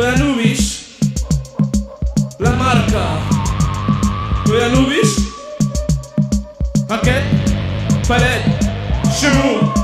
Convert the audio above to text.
Lubisz la marca? Tu la lubisz? Pakiet, palet, chevaux.